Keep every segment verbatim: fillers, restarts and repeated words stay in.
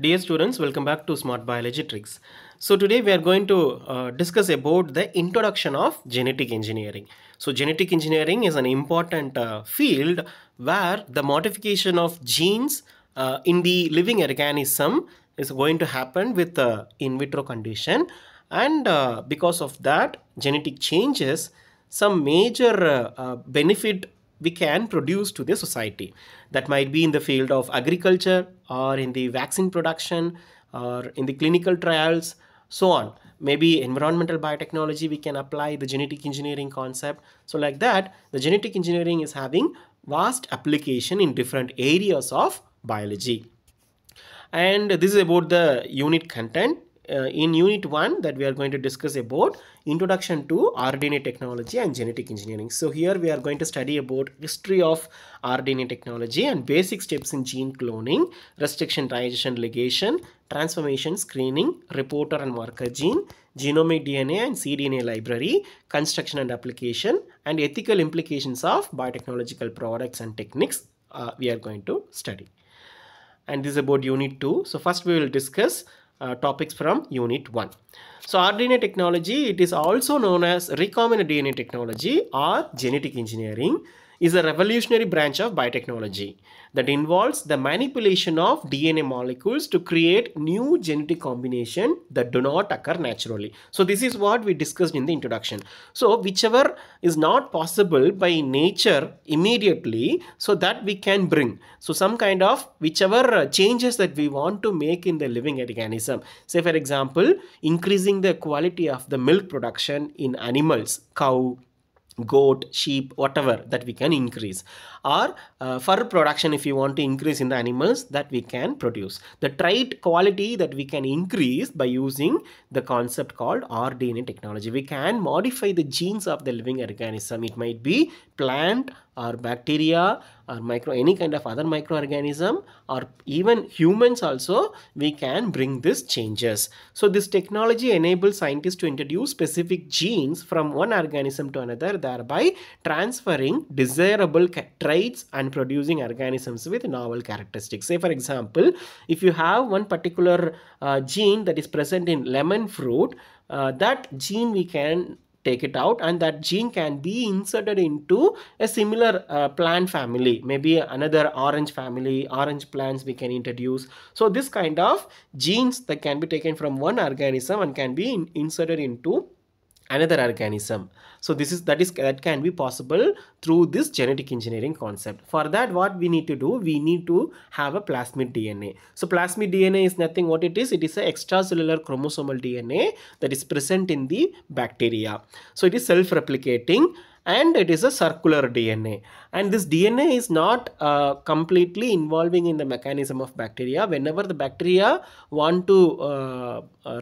Dear students, welcome back to Smart Biology Tricks. So today we are going to uh, discuss about the introduction of genetic engineering. So genetic engineering is an important uh, field where the modification of genes uh, in the living organism is going to happen with uh, in vitro condition, and uh, because of that genetic changes, some major uh, uh, benefit we can produce to the society. That might be in the field of agriculture or in the vaccine production or in the clinical trials, so on. Maybe environmental biotechnology, we can apply the genetic engineering concept. So like that, the genetic engineering is having vast application in different areas of biology. And this is about the unit content. Uh, in unit one, that we are going to discuss about introduction to r D N A technology and genetic engineering. So here we are going to study about history of r D N A technology and basic steps in gene cloning, restriction, transition, ligation, transformation, screening, reporter and marker gene, genomic D N A and c D N A library, construction and application, and ethical implications of biotechnological products and techniques uh, we are going to study. And this is about unit two. So first we will discuss Uh, topics from unit one. So r D N A technology, it is also known as recombinant D N A technology or genetic engineering, is a revolutionary branch of biotechnology that involves the manipulation of D N A molecules to create new genetic combination that do not occur naturally. So this is what we discussed in the introduction. So whichever is not possible by nature immediately, so that we can bring. So some kind of whichever changes that we want to make in the living organism. Say for example, increasing the quality of the milk production in animals, cow, goat, sheep, whatever, that we can increase, or uh, fur production if you want to increase in the animals, that we can produce. The trait quality that we can increase by using the concept called r D N A technology. We can modify the genes of the living organism. It might be plant or bacteria or micro, any kind of other microorganism, or even humans also, we can bring these changes. So this technology enables scientists to introduce specific genes from one organism to another, thereby transferring desirable traits and producing organisms with novel characteristics. Say for example, if you have one particular uh, gene that is present in lemon fruit, uh, that gene we can take it out, and that gene can be inserted into a similar uh, plant family, maybe another orange family, orange plants we can introduce. So this kind of genes that can be taken from one organism and can be in, inserted into another organism. So this is that is that can be possible through this genetic engineering concept. For that, what we need to do, we need to have a plasmid D N A. So plasmid D N A is nothing what it is. It is an extracellular chromosomal D N A that is present in the bacteria. So it is self-replicating, and it is a circular D N A. And this D N A is not uh, completely involving in the mechanism of bacteria. Whenever the bacteria want to uh,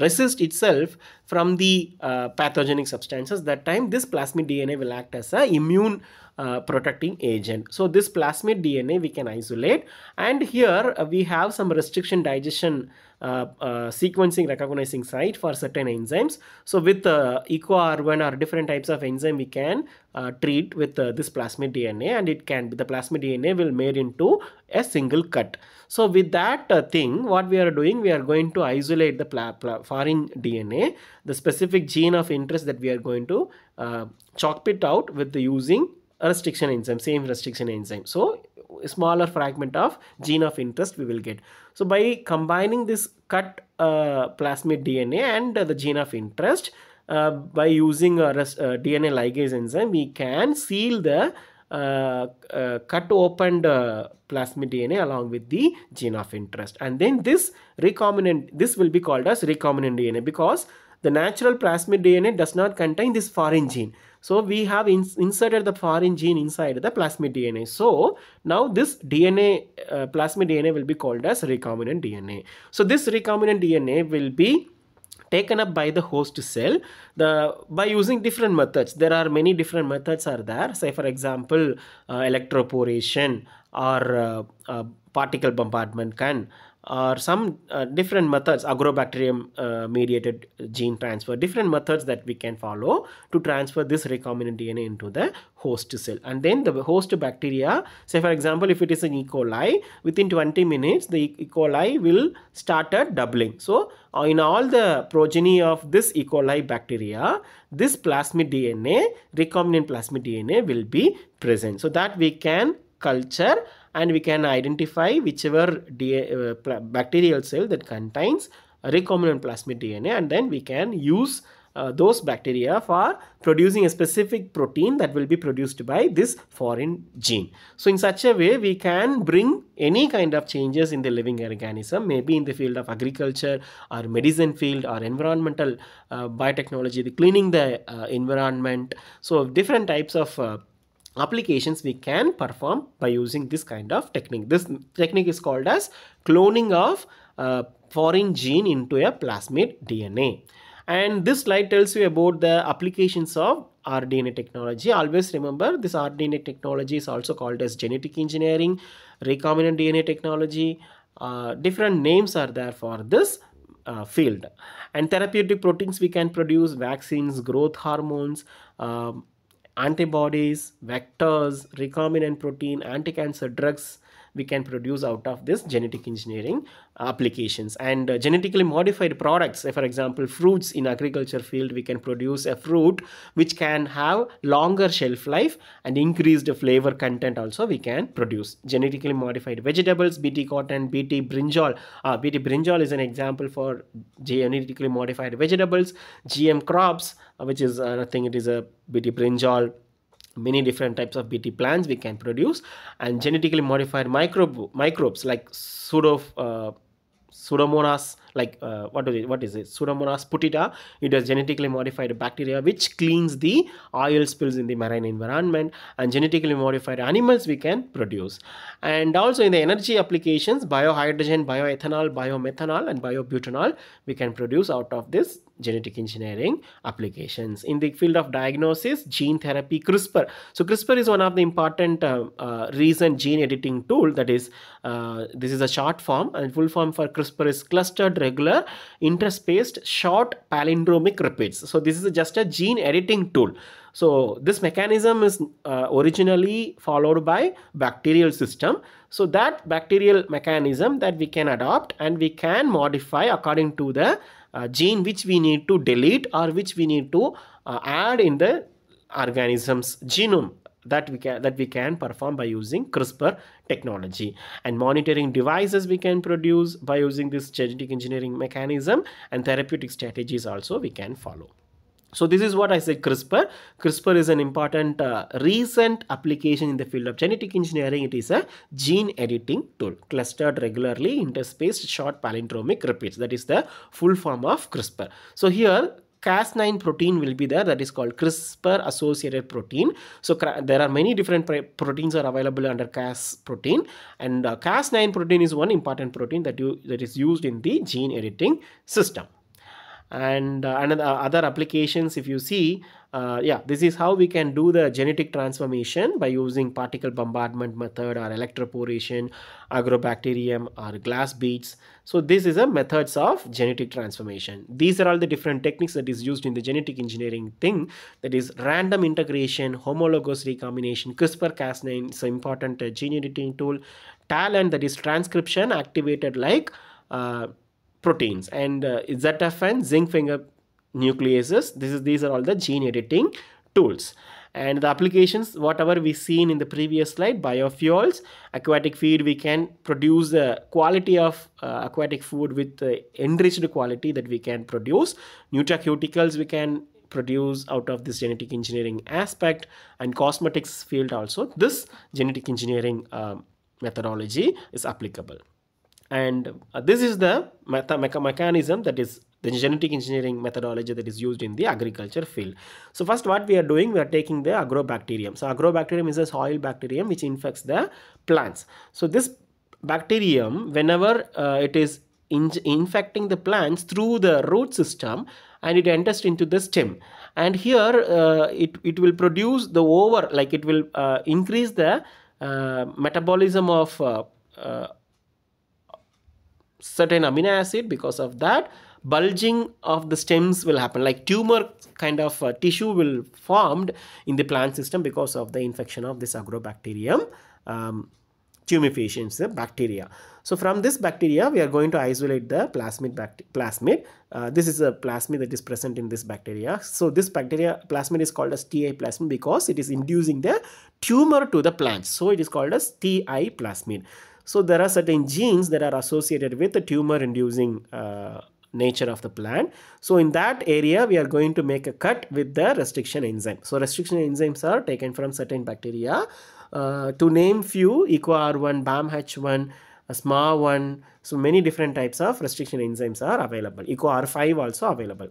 resist itself from the uh, pathogenic substances, that time this plasmid D N A will act as an immune uh, protecting agent. So this plasmid D N A we can isolate, and here uh, we have some restriction digestion Uh, uh, sequencing recognizing site for certain enzymes. So with uh, EcoR one or different types of enzyme, we can uh, treat with uh, this plasmid D N A, and it can be the plasmid D N A will made into a single cut. So with that uh, thing, what we are doing, we are going to isolate the foreign D N A, the specific gene of interest that we are going to uh, chop it out with the using a restriction enzyme, same restriction enzyme. So a smaller fragment of gene of interest we will get. So by combining this cut uh, plasmid D N A and uh, the gene of interest, uh, by using a rest, uh, D N A ligase enzyme, we can seal the uh, uh, cut opened uh, plasmid D N A along with the gene of interest. And then this recombinant, this will be called as recombinant D N A, because the natural plasmid D N A does not contain this foreign gene. So we have ins inserted the foreign gene inside the plasmid D N A. So now this D N A, uh, plasmid D N A will be called as recombinant D N A. So this recombinant D N A will be taken up by the host cell the by using different methods. There are many different methods are there. Say for example, uh, electroporation or uh, uh, particle bombardment can, or some uh, different methods, agrobacterium uh, mediated gene transfer, different methods that we can follow to transfer this recombinant D N A into the host cell. And then the host bacteria, say for example, if it is an E. coli, within twenty minutes the E. coli will start a doubling. So uh, in all the progeny of this E. coli bacteria, this plasmid D N A, recombinant plasmid D N A will be present, so that we can culture and we can identify whichever D N A, uh, bacterial cell that contains recombinant plasmid D N A, and then we can use uh, those bacteria for producing a specific protein that will be produced by this foreign gene. So in such a way we can bring any kind of changes in the living organism, maybe in the field of agriculture or medicine field or environmental uh, biotechnology, the cleaning the uh, environment. So different types of uh, applications we can perform by using this kind of technique. This technique is called as cloning of uh, foreign gene into a plasmid D N A. And this slide tells you about the applications of rDNA technology. Always remember, this rDNA technology is also called as genetic engineering, recombinant D N A technology. Uh, different names are there for this Uh, field. And therapeutic proteins we can produce, vaccines, growth hormones, um, antibodies, vectors, recombinant protein, anti-cancer drugs we can produce out of this genetic engineering applications. And uh, genetically modified products, say for example fruits in agriculture field, we can produce a fruit which can have longer shelf life and increased flavor content also we can produce. Genetically modified vegetables, B T cotton, B T brinjal. Uh, B T brinjal is an example for genetically modified vegetables. G M crops, uh, which is uh, I think it is a B T brinjal. Many different types of B T plants we can produce, and genetically modified microbe microbes like pseudo uh, pseudomonas, like uh, what is it what is it Pseudomonas putida. It is genetically modified bacteria which cleans the oil spills in the marine environment, and genetically modified animals we can produce. And also in the energy applications, biohydrogen, bioethanol, biomethanol and biobutanol we can produce out of this genetic engineering applications. In the field of diagnosis, gene therapy, CRISPR. So CRISPR is one of the important uh, uh, recent gene editing tool, that is uh, this is a short form, and full form for CRISPR is clustered regular interspaced short palindromic repeats. So this is just a gene editing tool. So this mechanism is uh, originally followed by bacterial system. So that bacterial mechanism that we can adopt and we can modify according to the Uh, gene which we need to delete or which we need to uh, add in the organism's genome, that we can that we can perform by using CRISPR technology. And monitoring devices we can produce by using this genetic engineering mechanism, and therapeutic strategies also we can follow. So this is what I said, CRISPR. CRISPR is an important uh, recent application in the field of genetic engineering. It is a gene editing tool, clustered regularly interspaced short palindromic repeats. That is the full form of CRISPR. So here Cas nine protein will be there, that is called CRISPR associated protein. So there are many different proteins are available under Cas protein, and uh, Cas nine protein is one important protein that you that is used in the gene editing system. And uh, another uh, other applications, if you see, uh, yeah, this is how we can do the genetic transformation by using particle bombardment method or electroporation, agrobacterium or glass beads. So this is a methods of genetic transformation. These are all the different techniques that is used in the genetic engineering thing, that is random integration, homologous recombination. CRISPR Cas nine is an important uh, gene editing tool. TALEN, that is transcription activated like uh, proteins, and uh, Z F N, zinc finger nucleases. This is these are all the gene editing tools. And the applications, whatever we seen in the previous slide, biofuels, aquatic feed, we can produce the quality of uh, aquatic food with uh, enriched quality that we can produce. Nutraceuticals we can produce out of this genetic engineering aspect, and cosmetics field also this genetic engineering uh, methodology is applicable. And uh, this is the mecha mechanism that is the genetic engineering methodology that is used in the agriculture field. So first what we are doing, we are taking the agrobacterium. So agrobacterium is a soil bacterium which infects the plants. So this bacterium, whenever uh, it is in infecting the plants through the root system, and it enters into the stem, and here uh, it, it will produce the over, like it will uh, increase the uh, metabolism of uh, uh, certain amino acid. Because of that, bulging of the stems will happen, like tumor kind of uh, tissue will formed in the plant system because of the infection of this Agrobacterium um, tumefaciens bacteria. So from this bacteria we are going to isolate the plasmid plasmid uh, this is a plasmid that is present in this bacteria. So this bacteria plasmid is called as Ti plasmid because it is inducing the tumor to the plant, so it is called as Ti plasmid. So there are certain genes that are associated with the tumor inducing uh, nature of the plant. So in that area we are going to make a cut with the restriction enzyme. So restriction enzymes are taken from certain bacteria. Uh, to name few, EcoR one, BamH one, S M A one, so many different types of restriction enzymes are available. EcoR five also available.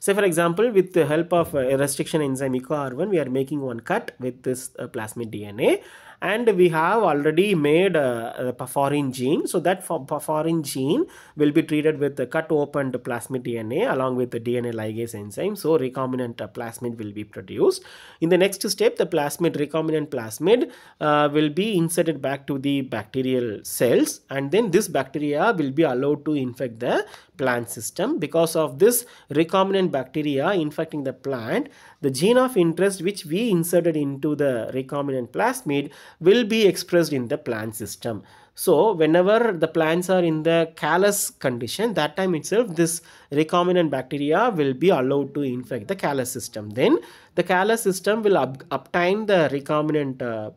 Say for example, with the help of a restriction enzyme EcoR one, we are making one cut with this uh, plasmid D N A, and we have already made a, a foreign gene. So that for, for foreign gene will be treated with the cut opened plasmid D N A along with the D N A ligase enzyme. So recombinant uh, plasmid will be produced. In the next step, the plasmid recombinant plasmid uh, will be inserted back to the bacterial cells, and then this bacteria will be allowed to infect the plant system. Because of this recombinant bacteria infecting the plant, the gene of interest which we inserted into the recombinant plasmid will be expressed in the plant system. So whenever the plants are in the callus condition, that time itself this recombinant bacteria will be allowed to infect the callus system. Then the callus system will obtain the recombinant uh,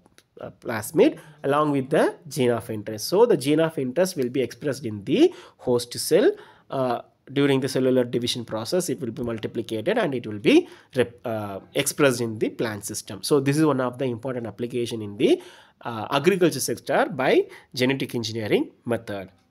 Uh, plasmid along with the gene of interest. So the gene of interest will be expressed in the host cell. Uh, during the cellular division process, it will be multiplicated and it will be uh, expressed in the plant system. So this is one of the important application in the uh, agriculture sector by genetic engineering method.